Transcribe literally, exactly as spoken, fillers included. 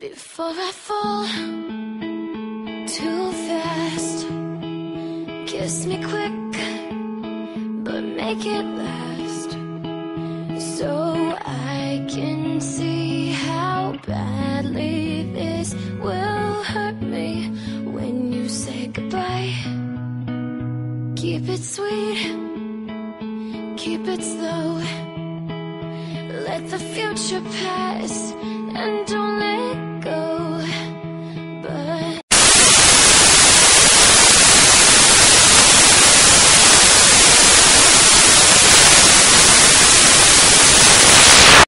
Before I fall too fast, kiss me quick, but make it last, so I can see how badly this will hurt me when you say goodbye. Keep it sweet, keep it slow, let the future pass and don't let go.